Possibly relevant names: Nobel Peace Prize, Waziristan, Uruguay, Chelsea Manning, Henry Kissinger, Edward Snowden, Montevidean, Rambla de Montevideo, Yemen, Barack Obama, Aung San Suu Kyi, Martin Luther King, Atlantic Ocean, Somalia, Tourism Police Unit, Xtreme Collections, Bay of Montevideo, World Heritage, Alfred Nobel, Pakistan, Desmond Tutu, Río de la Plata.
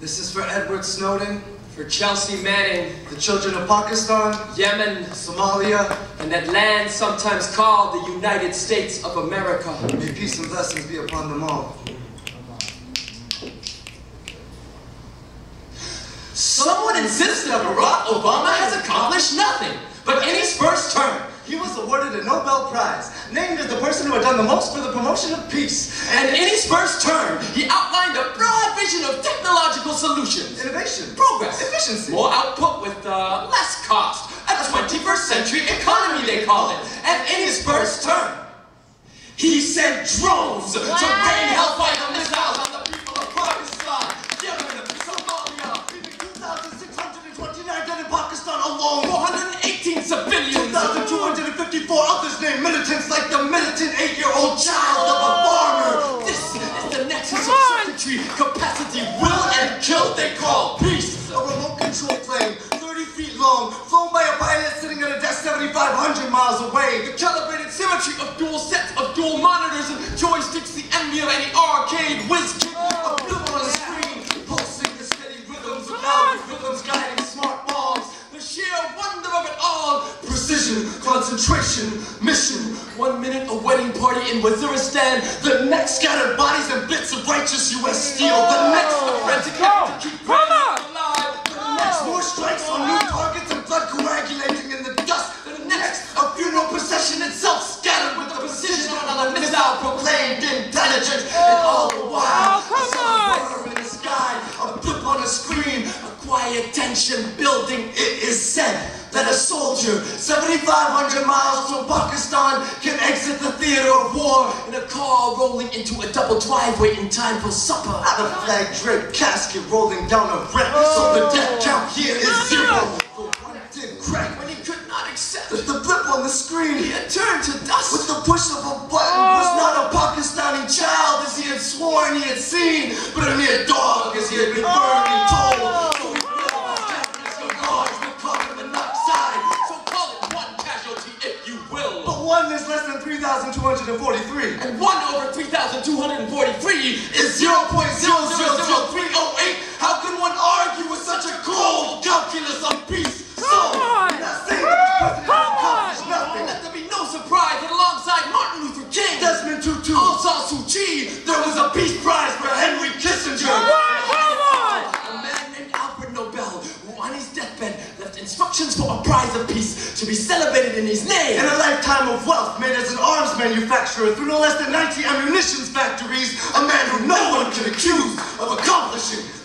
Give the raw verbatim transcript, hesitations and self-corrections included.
This is for Edward Snowden, for Chelsea Manning, the children of Pakistan, Yemen, Somalia, and that land sometimes called the United States of America. May peace and blessings be upon them all. Someone insists that Barack Obama has accomplished nothing, but in his first term, he was awarded a Nobel Prize, named as the person who had done the most for the promotion of peace. And in his first term, he outlined a broad vision of technological solutions. Innovation. Progress. Efficiency. More output with uh, less cost. A twenty-first century economy, they call it. And in his first term, he sent drones wow. to rain hellfire missiles on the people of Pakistan, Yemen, Somalia, leaving two thousand six hundred twenty-nine dead in Pakistan alone, four hundred eighteen civilians. two hundred fifty-four others named militants, like the militant eight-year-old child of a farmer. This is the nexus of circuitry, capacity, will, and kill they call peace. A remote control plane, thirty feet long, flown by a pilot sitting at a desk seventy-five hundred miles away. The calibrated symmetry of dual sets of dual monitors and joysticks, the envy of any arcade whiz kid. A blue on the screen, pulsing the steady rhythms of algorithms guiding smart bombs. The sheer wonder of it all. Concentration, mission. One minute a wedding party in Waziristan, the next scattered bodies and bits of righteous U S steel, the next a frantic act to keep alive, the next more strikes on new targets and blood coagulating in the dust, the next a funeral procession itself scattered with the precision of a missile proclaimed intelligent, and all the while a sun in the sky, a blip on a screen, a quiet tension building. It is said that a soldier seventy-five hundred miles from Pakistan can exit the theater of war in a car rolling into a double driveway in time for supper. Out of flag draped casket rolling down a ramp, oh. so the death count here is zero. The one did crack when he could not accept that the blip on the screen he had turned to dust with the push of a button. Oh. Was not a Pakistani child as he had sworn he had seen, but a mere dog as he had been burned and told. One is less than three thousand two hundred forty-three. And one over three thousand two hundred forty-three is zero point zero zero zero three zero eight. How can one argue with such a cold calculus on peace? So, I'm not saying that this president has accomplished nothing. Let there be no surprise that alongside Martin Luther King, Desmond Tutu, Aung San Suu Kyi, there was a Peace Prize for Henry Kissinger. A man named Alfred Nobel, who on his deathbed left instructions for a prize of peace to be celebrated in his name. And a lifetime of wealth made as an arms manufacturer through no less than ninety ammunitions factories, a man who no one can accuse of accomplishing